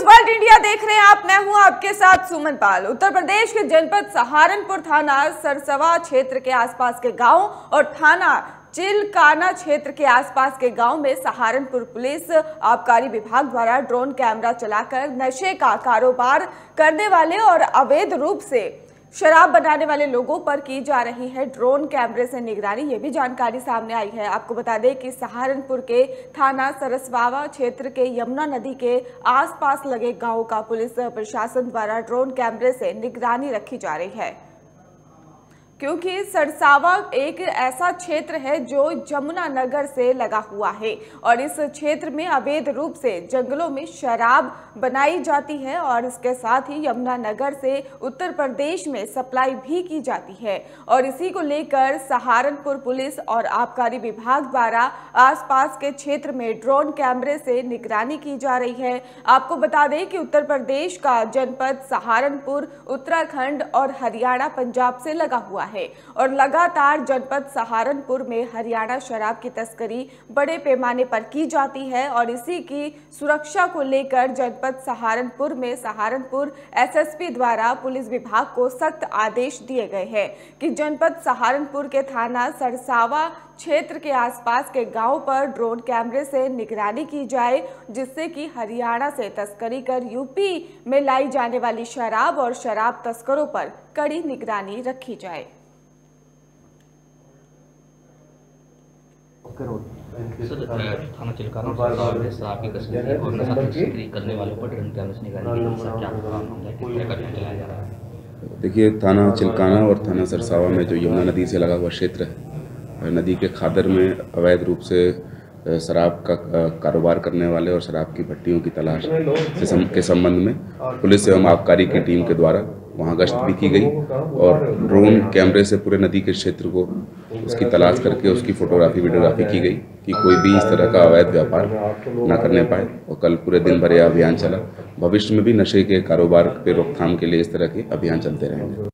News world India देख रहे हैं आप। मैं हूं आपके साथ सुमन पाल। उत्तर प्रदेश के जनपद सहारनपुर थाना सरसवा क्षेत्र के आसपास के गांव और थाना चिलकाना क्षेत्र के आसपास के गांव में सहारनपुर पुलिस आबकारी विभाग द्वारा ड्रोन कैमरा चलाकर नशे का कारोबार करने वाले और अवैध रूप से शराब बनाने वाले लोगों पर की जा रही है ड्रोन कैमरे से निगरानी। ये भी जानकारी सामने आई है। आपको बता दें कि सहारनपुर के थाना सरसवावा क्षेत्र के यमुना नदी के आसपास लगे गांव का पुलिस प्रशासन द्वारा ड्रोन कैमरे से निगरानी रखी जा रही है, क्योंकि सरसावा एक ऐसा क्षेत्र है जो यमुना नगर से लगा हुआ है और इस क्षेत्र में अवैध रूप से जंगलों में शराब बनाई जाती है और इसके साथ ही यमुना नगर से उत्तर प्रदेश में सप्लाई भी की जाती है। और इसी को लेकर सहारनपुर पुलिस और आबकारी विभाग द्वारा आसपास के क्षेत्र में ड्रोन कैमरे से निगरानी की जा रही है। आपको बता दें कि उत्तर प्रदेश का जनपद सहारनपुर उत्तराखंड और हरियाणा पंजाब से लगा हुआ है और लगातार जनपद सहारनपुर में हरियाणा शराब की तस्करी बड़े पैमाने पर की जाती है और इसी की सुरक्षा को लेकर जनपद सहारनपुर में सहारनपुर एसएसपी द्वारा पुलिस विभाग को सख्त आदेश दिए गए हैं कि जनपद सहारनपुर के थाना सरसावा क्षेत्र के आसपास के गांव पर ड्रोन कैमरे से निगरानी की जाए, जिससे कि हरियाणा से तस्करी कर यूपी में लाई जाने वाली शराब और शराब तस्करों पर कड़ी निगरानी रखी जाए। सर, थाना चिलकाना में शराब की तस्करी और नशा तस्करी करने वालों पर ड्रोन कैमरे से निगरानी। देखिए, थाना चिलकाना और थाना सरसावा में जो यमुना नदी से लगा हुआ क्षेत्र है, नदी के खादर में अवैध रूप से शराब का कारोबार करने वाले और शराब की भट्टियों की तलाश के संबंध में पुलिस एवं आबकारी की टीम के द्वारा वहाँ गश्त भी की गई और ड्रोन कैमरे से पूरे नदी के क्षेत्र को उसकी तलाश करके उसकी फोटोग्राफी वीडियोग्राफी की गई कि कोई भी इस तरह का अवैध व्यापार ना करने पाए। और कल पूरे दिन भर यह अभियान चला। भविष्य में भी नशे के कारोबार पर रोकथाम के लिए इस तरह के अभियान चलते रहेंगे।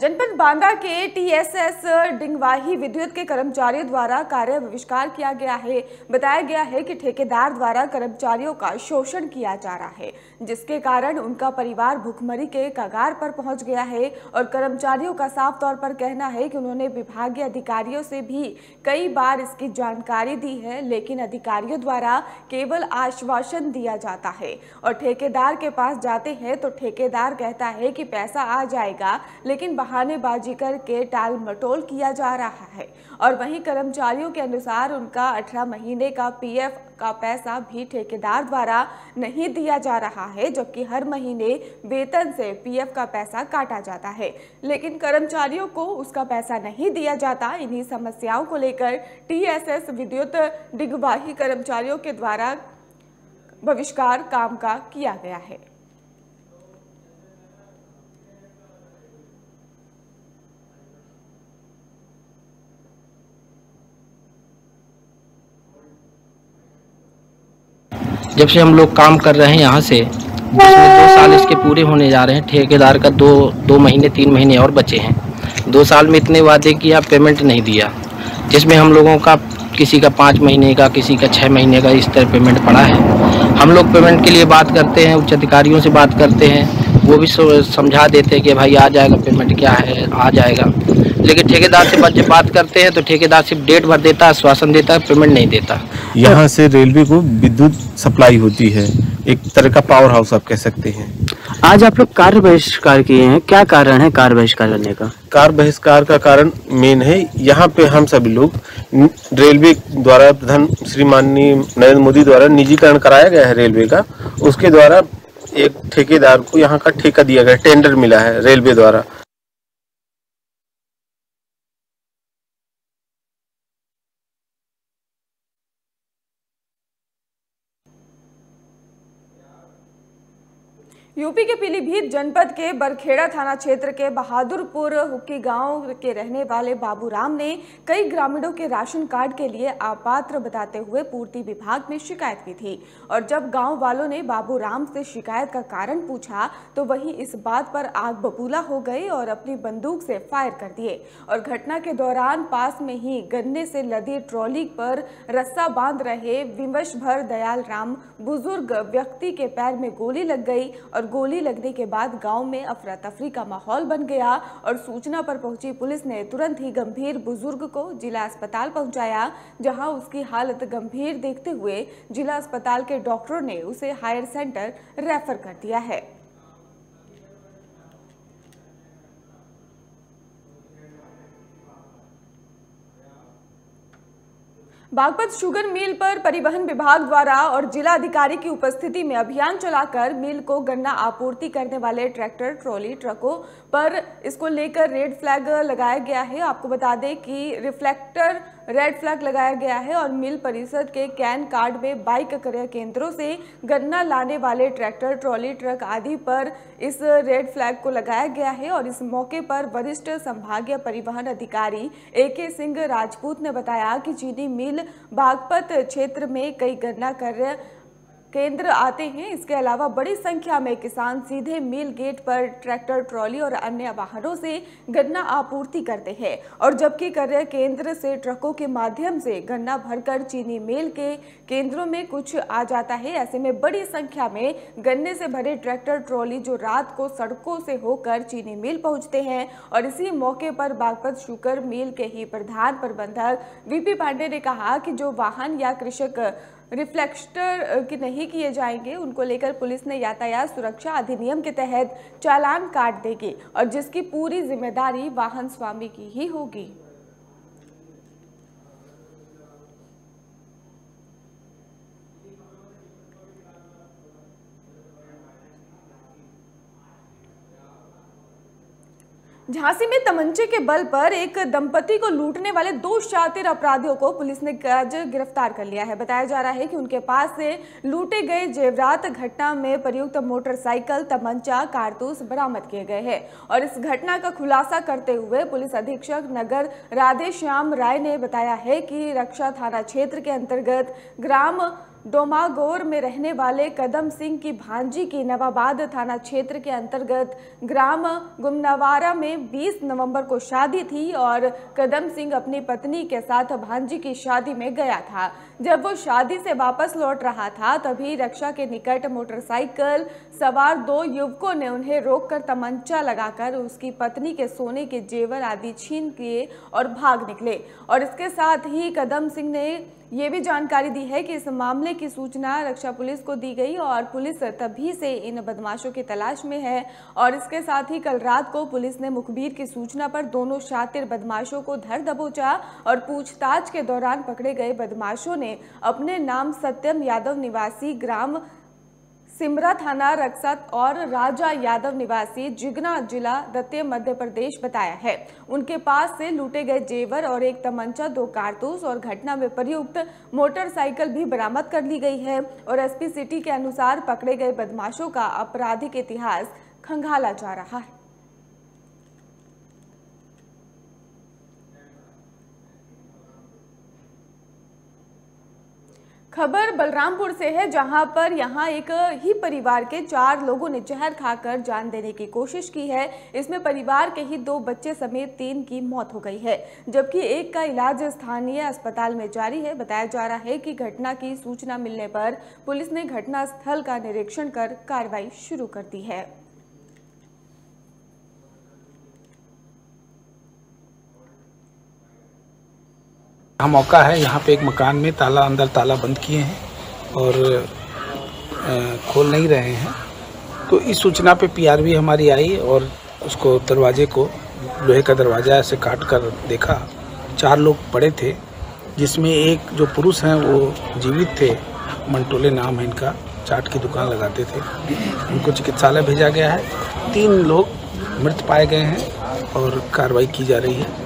जनपद बांदा के टीएसएस डिंगवाही विद्युत के कर्मचारियों द्वारा कार्य बहिष्कार किया गया है। बताया गया है कि ठेकेदार द्वारा कर्मचारियों का शोषण किया जा रहा है, जिसके कारण उनका परिवार भुखमरी के कगार पर पहुंच गया है। और कर्मचारियों का साफ तौर पर कहना है कि उन्होंने विभागीय अधिकारियों से भी कई बार इसकी जानकारी दी है, लेकिन अधिकारियों द्वारा केवल आश्वासन दिया जाता है और ठेकेदार के पास जाते हैं तो ठेकेदार कहता है कि पैसा आ जाएगा, लेकिन बहानेबाजी करके टाल मटोल किया जा रहा है। और वहीं कर्मचारियों के अनुसार उनका 18 महीने का पीएफ का पैसा भी ठेकेदार द्वारा नहीं दिया जा रहा है, जबकि हर महीने वेतन से पीएफ का पैसा काटा जाता है, लेकिन कर्मचारियों को उसका पैसा नहीं दिया जाता। इन्हीं समस्याओं को लेकर टीएसएस विद्युत डिगवाही कर्मचारियों के द्वारा बहिष्कार काम का किया गया है। जब से हम लोग काम कर रहे हैं यहाँ से, जिसमें 2 साल इसके पूरे होने जा रहे हैं, ठेकेदार का दो महीने 3 महीने और बचे हैं। 2 साल में इतने वादे किया, पेमेंट नहीं दिया, जिसमें हम लोगों का किसी का 5 महीने का, किसी का 6 महीने का इस तरह पेमेंट पड़ा है। हम लोग पेमेंट के लिए बात करते हैं, उच्च अधिकारियों से बात करते हैं, वो भी समझा देते हैं कि भाई आ जाएगा, पेमेंट क्या है, आ जाएगा। लेकिन ठेकेदार से बच्चे बात करते हैं तो ठेकेदार सिर्फ डेट भर देता है, आश्वासन देता है, पेमेंट नहीं देता। यहाँ से रेलवे को विद्युत सप्लाई होती है, एक तरह का पावर हाउस आप कह सकते हैं। आज आप लोग कार्य बहिष्कार किए हैं, क्या कारण है कार्य बहिष्कार करने का? कार्य बहिष्कार का कारण मेन है, यहाँ पे हम सभी लोग रेलवे द्वारा प्रधान श्री माननीय नरेंद्र मोदी द्वारा निजीकरण कराया गया है रेलवे का, उसके द्वारा एक ठेकेदार को यहाँ का ठेका दिया गया, टेंडर मिला है रेलवे द्वारा। यूपी के पीलीभीत जनपद के बरखेड़ा थाना क्षेत्र के बहादुरपुर हुक्की गांव के रहने वाले बाबूराम ने कई ग्रामीणों के राशन कार्ड के लिए अपात्र बताते हुए पूर्ति विभाग में शिकायत की थी और जब गांव वालों ने बाबूराम से शिकायत का कारण पूछा तो वही इस बात पर आग बबूला हो गए और अपनी बंदूक से फायर कर दिए और घटना के दौरान पास में ही गन्ने से लदी ट्रॉली पर रस्सा बांध रहे विमश भर दयाल राम बुजुर्ग व्यक्ति के पैर में गोली लग गई और गोली लगने के बाद गांव में अफरा तफरी का माहौल बन गया और सूचना पर पहुंची पुलिस ने तुरंत ही गंभीर बुजुर्ग को जिला अस्पताल पहुंचाया, जहां उसकी हालत गंभीर देखते हुए जिला अस्पताल के डॉक्टरों ने उसे हायर सेंटर रेफर कर दिया है। बागपत शुगर मिल पर परिवहन विभाग द्वारा और जिला अधिकारी की उपस्थिति में अभियान चलाकर मिल को गन्ना आपूर्ति करने वाले ट्रैक्टर ट्रॉली ट्रकों पर इसको लेकर रेड फ्लैग लगाया गया है। आपको बता दें कि रिफ्लेक्टर रेड फ्लैग लगाया गया है और मिल परिसर के कैन कार्ड में बाइक क्रय केंद्रों से गन्ना लाने वाले ट्रैक्टर ट्रॉली ट्रक आदि पर इस रेड फ्लैग को लगाया गया है। और इस मौके पर वरिष्ठ संभागीय परिवहन अधिकारी एके सिंह राजपूत ने बताया कि चीनी मिल बागपत क्षेत्र में कई गन्ना क्रय केंद्र आते हैं, इसके अलावा बड़ी संख्या में किसान सीधे मिल गेट पर ट्रैक्टर ट्रॉली और अन्य वाहनों से गन्ना आपूर्ति करते हैं और जबकि क्रय केंद्र से ट्रकों के माध्यम से गन्ना भरकर चीनी मिल के केंद्रों में कुछ आ जाता है। ऐसे में बड़ी संख्या में गन्ने से भरे ट्रैक्टर ट्रॉली जो रात को सड़कों से होकर चीनी मिल पहुँचते हैं। और इसी मौके पर बागपत शुगर मिल के ही प्रधान प्रबंधक वीपी पांडे ने कहा कि जो वाहन या कृषक रिफ्लेक्टर की नहीं किए जाएंगे उनको लेकर पुलिस ने यातायात सुरक्षा अधिनियम के तहत चालान काट देगी और जिसकी पूरी जिम्मेदारी वाहन स्वामी की ही होगी। झांसी में तमंचे के बल पर एक दंपति को लूटने वाले दो शातिर अपराधियों को पुलिस ने आज गिरफ्तार कर लिया है। बताया जा रहा है कि उनके पास से लूटे गए जेवरात, घटना में प्रयुक्त मोटरसाइकिल, तमंचा, कारतूस बरामद किए गए हैं। और इस घटना का खुलासा करते हुए पुलिस अधीक्षक नगर राधेश्याम राय ने बताया है कि रक्षा थाना क्षेत्र के अंतर्गत ग्राम डोमागोर में रहने वाले कदम सिंह की भांजी की नवाबाद थाना क्षेत्र के अंतर्गत ग्राम गुमनवारा में 20 नवंबर को शादी थी और कदम सिंह अपनी पत्नी के साथ भांजी की शादी में गया था। जब वो शादी से वापस लौट रहा था तभी रक्षा के निकट मोटरसाइकिल सवार दो युवकों ने उन्हें रोककर तमंचा लगाकर उसकी पत्नी के सोने के जेवर आदि छीन लिए और भाग निकले। और इसके साथ ही कदम सिंह ने ये भी जानकारी दी है कि इस मामले की सूचना रक्षा पुलिस को दी गई और पुलिस तभी से इन बदमाशों की तलाश में है। और इसके साथ ही कल रात को पुलिस ने मुखबिर की सूचना पर दोनों शातिर बदमाशों को धर दबोचा और पूछताछ के दौरान पकड़े गए बदमाशों ने अपने नाम सत्यम यादव निवासी ग्राम सिमरा थाना रक्सत और राजा यादव निवासी जिगना जिला दतिया मध्य प्रदेश बताया है। उनके पास से लूटे गए जेवर और एक तमंचा, दो कारतूस और घटना में प्रयुक्त मोटरसाइकिल भी बरामद कर ली गई है। और एसपी सिटी के अनुसार पकड़े गए बदमाशों का आपराधिक इतिहास खंगाला जा रहा है। खबर बलरामपुर से है, जहां पर यहां एक ही परिवार के 4 लोगों ने जहर खाकर जान देने की कोशिश की है। इसमें परिवार के ही 2 बच्चे समेत 3 की मौत हो गई है, जबकि एक का इलाज स्थानीय अस्पताल में जारी है। बताया जा रहा है कि घटना की सूचना मिलने पर पुलिस ने घटना स्थल का निरीक्षण कर कार्रवाई शुरू कर दी है। यहाँ मौका है, यहाँ पे एक मकान में ताला अंदर ताला बंद किए हैं और खोल नहीं रहे हैं, तो इस सूचना पे पीआरवी हमारी आई और उसको दरवाजे को लोहे का दरवाज़ा ऐसे काट कर देखा। 4 लोग पड़े थे, जिसमें एक जो पुरुष हैं वो जीवित थे, मंटोले नाम है इनका, चाट की दुकान लगाते थे। उनको चिकित्सालय भेजा गया है। 3 लोग मृत पाए गए हैं और कार्रवाई की जा रही है।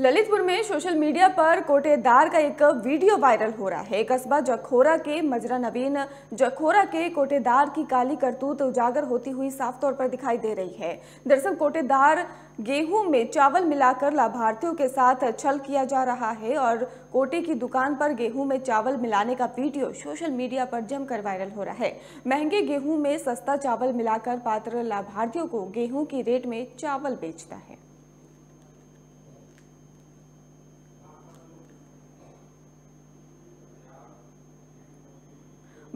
ललितपुर में सोशल मीडिया पर कोटेदार का एक वीडियो वायरल हो रहा है। कस्बा जखोरा के मजरा नवीन जखोरा के कोटेदार की काली करतूत उजागर होती हुई साफ तौर पर दिखाई दे रही है। दरअसल कोटेदार गेहूं में चावल मिलाकर लाभार्थियों के साथ छल किया जा रहा है और कोटे की दुकान पर गेहूं में चावल मिलाने का वीडियो सोशल मीडिया पर जमकर वायरल हो रहा है। महंगे गेहूं में सस्ता चावल मिलाकर पात्र लाभार्थियों को गेहूं की रेट में चावल बेचता है।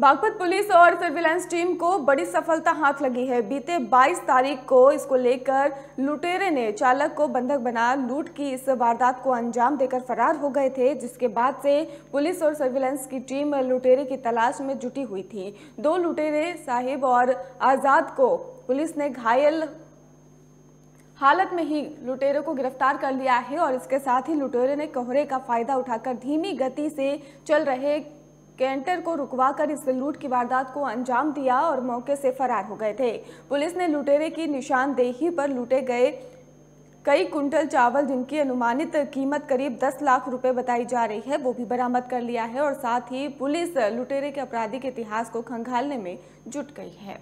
बागपत पुलिस और सर्विलांस टीम को बड़ी सफलता हाथ लगी है। बीते 22 तारीख को इसको लेकर लुटेरे ने चालक को बंधक बना लूट की इस वारदात को अंजाम देकर फरार हो गए थे, जिसके बाद से पुलिस और सर्विलांस की टीम लुटेरे की तलाश में जुटी हुई थी। दो लुटेरे साहिब और आज़ाद को पुलिस ने घायल हालत में ही लुटेरों को गिरफ्तार कर लिया है और इसके साथ ही लुटेरे ने कोहरे का फायदा उठाकर धीमी गति से चल रहे कैंटर को रुकवाकर इस लूट की वारदात को अंजाम दिया और मौके से फरार हो गए थे। पुलिस ने लुटेरे की निशानदेही पर लूटे गए कई कुंटल चावल, जिनकी अनुमानित कीमत करीब 10 लाख रुपए बताई जा रही है, वो भी बरामद कर लिया है और साथ ही पुलिस लुटेरे के आपराधिक इतिहास को खंगालने में जुट गई है।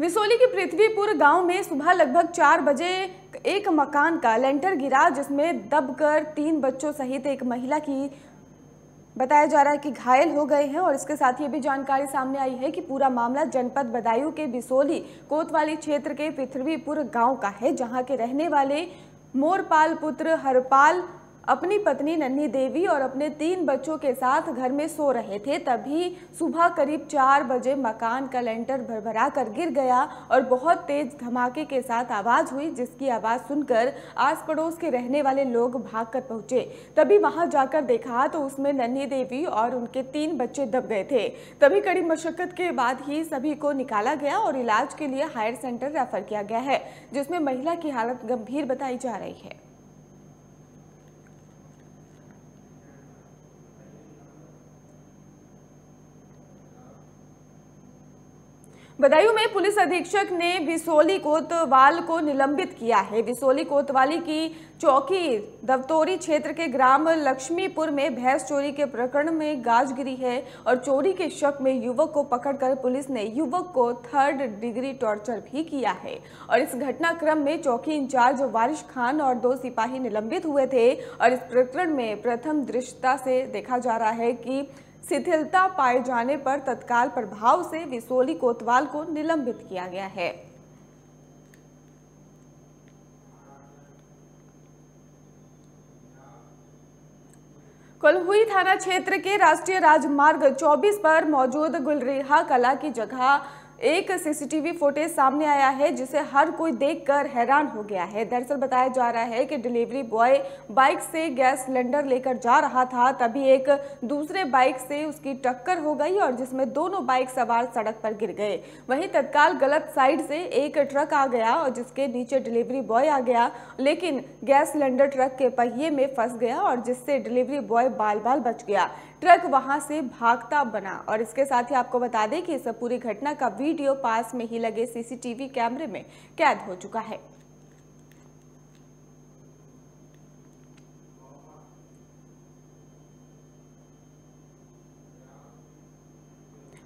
विसोली के पृथ्वीपुर गांव में सुबह लगभग 4 बजे एक मकान का लेंटर गिरा, जिसमें दबकर 3 बच्चों सहित एक महिला की बताया जा रहा है कि घायल हो गए हैं और इसके साथ ये भी जानकारी सामने आई है कि पूरा मामला जनपद बदायूं के विसोली कोतवाली क्षेत्र के पृथ्वीपुर गांव का है, जहां के रहने वाले मोरपाल पुत्र हरपाल अपनी पत्नी नन्ही देवी और अपने 3 बच्चों के साथ घर में सो रहे थे। तभी सुबह करीब 4 बजे मकान का लेंटर भरभरा कर गिर गया और बहुत तेज धमाके के साथ आवाज़ हुई, जिसकी आवाज़ सुनकर आस पड़ोस के रहने वाले लोग भागकर पहुंचे। तभी वहां जाकर देखा तो उसमें नन्ही देवी और उनके 3 बच्चे दब गए थे। तभी कड़ी मशक्कत के बाद ही सभी को निकाला गया और इलाज के लिए हायर सेंटर रेफर किया गया है, जिसमें महिला की हालत गंभीर बताई जा रही है। बदायूं में पुलिस अधीक्षक ने विसोली कोतवाल को निलंबित किया है। विसोली कोतवाली की चौकी दवतोरी क्षेत्र के ग्राम लक्ष्मीपुर में भैंस चोरी के प्रकरण में गाज गिरी है और चोरी के शक में युवक को पकड़कर पुलिस ने युवक को 3rd डिग्री टॉर्चर भी किया है और इस घटनाक्रम में चौकी इंचार्ज वारिश खान और 2 सिपाही निलंबित हुए थे। और इस प्रकरण में प्रथम दृष्टता से देखा जा रहा है कि शिथिलता पाए जाने पर तत्काल प्रभाव से विसोली कोतवाल को निलंबित किया गया है। कोल्हुई थाना क्षेत्र के राष्ट्रीय राजमार्ग 24 पर मौजूद गुलरेहा कला की जगह एक सीसीटीवी फुटेज सामने आया है, जिसे हर कोई देखकर हैरान हो गया है। दरअसल बताया जा रहा है कि डिलीवरी बॉय बाइक से गैस सिलेंडर लेकर जा रहा था, तभी एक दूसरे बाइक से उसकी टक्कर हो गई और जिसमें दोनों बाइक सवार सड़क पर गिर गए। वहीं तत्काल गलत साइड से एक ट्रक आ गया और जिसके नीचे डिलीवरी बॉय आ गया, लेकिन गैस सिलेंडर ट्रक के पहिए में फंस गया और जिससे डिलीवरी बॉय बाल बाल बच गया। ट्रक वहां से भागता बना और इसके साथ ही आपको बता दें कि इस पूरी घटना का वीडियो पास में ही लगे सीसीटीवी कैमरे में कैद हो चुका है।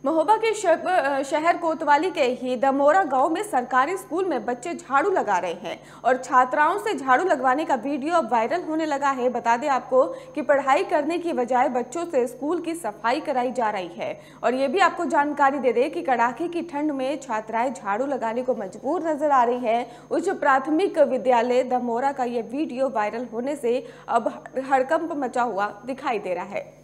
महोबा के शहर कोतवाली के ही दमोरा गांव में सरकारी स्कूल में बच्चे झाड़ू लगा रहे हैं और छात्राओं से झाड़ू लगवाने का वीडियो अब वायरल होने लगा है। बता दें आपको कि पढ़ाई करने की बजाय बच्चों से स्कूल की सफाई कराई जा रही है। और ये भी आपको जानकारी दे दें कि कड़ाके की ठंड में छात्राएं झाड़ू लगाने को मजबूर नजर आ रही है। उच्च प्राथमिक विद्यालय दमोरा का ये वीडियो वायरल होने से अब हड़कंप मचा हुआ दिखाई दे रहा है।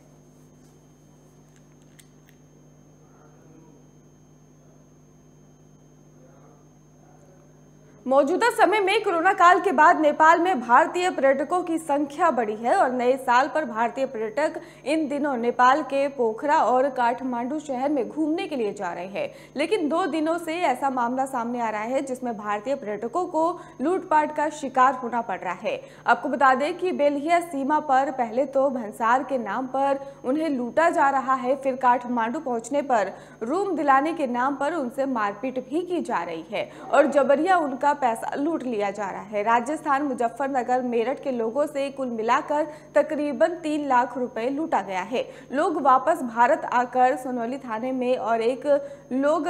मौजूदा समय में कोरोना काल के बाद नेपाल में भारतीय पर्यटकों की संख्या बढ़ी है और नए साल पर भारतीय पर्यटक इन दिनों नेपाल के पोखरा और काठमांडू शहर में घूमने के लिए जा रहे हैं। लेकिन 2 दिनों से ऐसा मामला सामने आ रहा है जिसमें भारतीय पर्यटकों को लूटपाट का शिकार होना पड़ रहा है। आपको बता दें कि बेलहिया सीमा पर पहले तो भंसार के नाम पर उन्हें लूटा जा रहा है, फिर काठमांडू पहुँचने पर रूम दिलाने के नाम पर उनसे मारपीट भी की जा रही है और जबरिया उनका पैसा लूट लिया जा रहा है। राजस्थान, मुजफ्फरनगर, मेरठ के लोगों से कुल मिलाकर तकरीबन 3 लाख रुपए लूटा गया है। लोग वापस भारत आकर सोनौली थाने में और एक लोग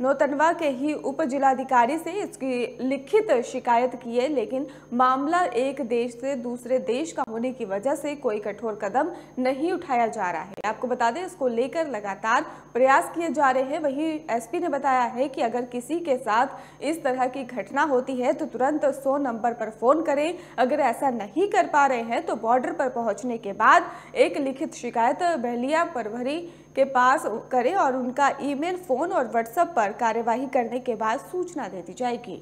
नौतनवा के ही उप जिलाधिकारी से इसकी लिखित शिकायत की है, लेकिन मामला एक देश से दूसरे देश का होने की वजह से कोई कठोर कदम नहीं उठाया जा रहा है। आपको बता दें इसको लेकर लगातार प्रयास किए जा रहे हैं। वहीं एसपी ने बताया है कि अगर किसी के साथ इस तरह की घटना होती है तो तुरंत 100 नंबर पर फोन करें। अगर ऐसा नहीं कर पा रहे हैं तो बॉर्डर पर पहुंचने के बाद एक लिखित शिकायत बहलिया परवरी के पास करें और उनका ईमेल, फोन और व्हाट्सएप पर कार्यवाही करने के बाद सूचना दे दी जाएगी।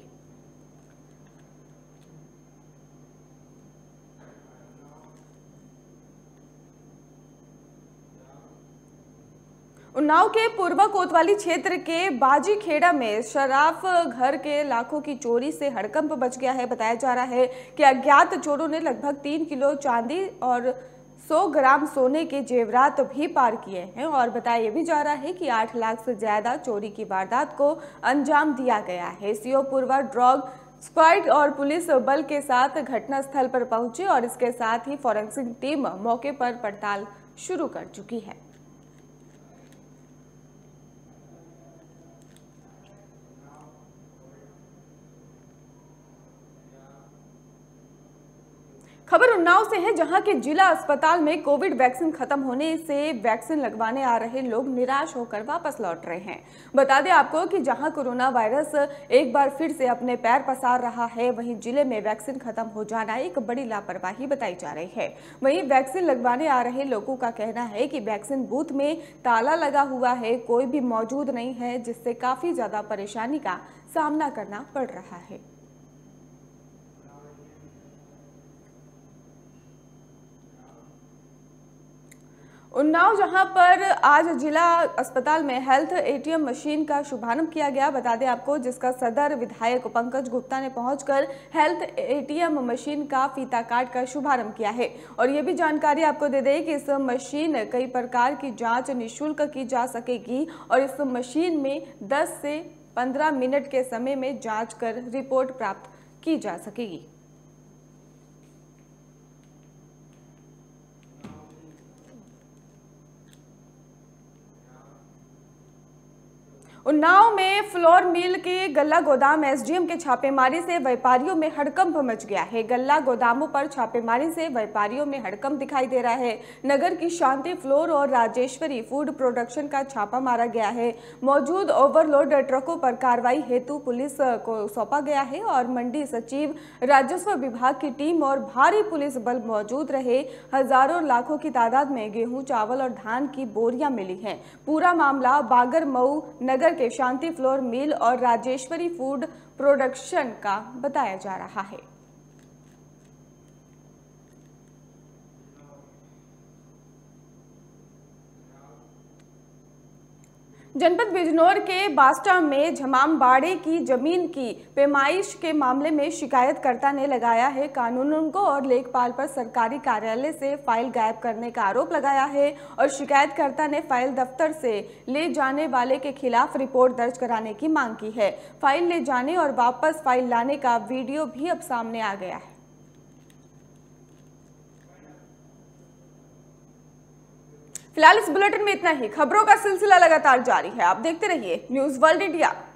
उन्नाव के पूर्व कोतवाली क्षेत्र के बाजीखेड़ा में शराब घर के लाखों की चोरी से हड़कंप मच गया है। बताया जा रहा है कि अज्ञात चोरों ने लगभग 3 किलो चांदी और 100 ग्राम सोने के जेवरात भी पार किए हैं और बताया यह भी जा रहा है कि 8 लाख से ज्यादा चोरी की वारदात को अंजाम दिया गया है। सीओ पूर्वा ड्रग स्क्वाड और पुलिस बल के साथ घटनास्थल पर पहुंचे और इसके साथ ही फॉरेंसिक टीम मौके पर पड़ताल शुरू कर चुकी है। खबर उन्नाव से है जहां के जिला अस्पताल में कोविड वैक्सीन खत्म होने से वैक्सीन लगवाने आ रहे लोग निराश होकर वापस लौट रहे हैं। बता दें आपको कि जहां कोरोना वायरस एक बार फिर से अपने पैर पसार रहा है, वहीं जिले में वैक्सीन खत्म हो जाना एक बड़ी लापरवाही बताई जा रही है। वहीं वैक्सीन लगवाने आ रहे लोगों का कहना है कि वैक्सीन बूथ में ताला लगा हुआ है, कोई भी मौजूद नहीं है, जिससे काफी ज्यादा परेशानी का सामना करना पड़ रहा है। उन्नाव जहां पर आज जिला अस्पताल में हेल्थ एटीएम मशीन का शुभारंभ किया गया। बता दें आपको जिसका सदर विधायक पंकज गुप्ता ने पहुंचकर हेल्थ एटीएम मशीन का फीता काट का शुभारंभ किया है। और ये भी जानकारी आपको दे दें कि इस मशीन कई प्रकार की जांच निःशुल्क की जा सकेगी और इस मशीन में 10 से 15 मिनट के समय में जाँच कर रिपोर्ट प्राप्त की जा सकेगी। उन्नाव में फ्लोर मिल के गल्ला गोदाम एसडीएम के छापेमारी से व्यापारियों में हड़कंप मच गया है। गल्ला गोदामों पर छापेमारी से व्यापारियों में हड़कंप दिखाई दे रहा है। नगर की शांति फ्लोर और राजेश्वरी फूड प्रोडक्शन का छापा मारा गया है। मौजूद ओवरलोड ट्रकों पर कार्रवाई हेतु पुलिस को सौंपा गया है और मंडी सचिव, राजस्व विभाग की टीम और भारी पुलिस बल मौजूद रहे। हजारों लाखों की तादाद में गेहूँ, चावल और धान की बोरियां मिली है। पूरा मामला बागरमऊ नगर के शांति फ्लोर मिल और राजेश्वरी फूड प्रोडक्शन का बताया जा रहा है। जनपद बिजनौर के बास्टा में झमामबाड़े की जमीन की पैमाइश के मामले में शिकायतकर्ता ने लगाया है कानूनगो और लेखपाल पर सरकारी कार्यालय से फाइल गायब करने का आरोप लगाया है और शिकायतकर्ता ने फाइल दफ्तर से ले जाने वाले के खिलाफ रिपोर्ट दर्ज कराने की मांग की है। फाइल ले जाने और वापस फाइल लाने का वीडियो भी अब सामने आ गया है। फिलहाल इस बुलेटिन में इतना ही। खबरों का सिलसिला लगातार जारी है, आप देखते रहिए न्यूज़ वर्ल्ड इंडिया।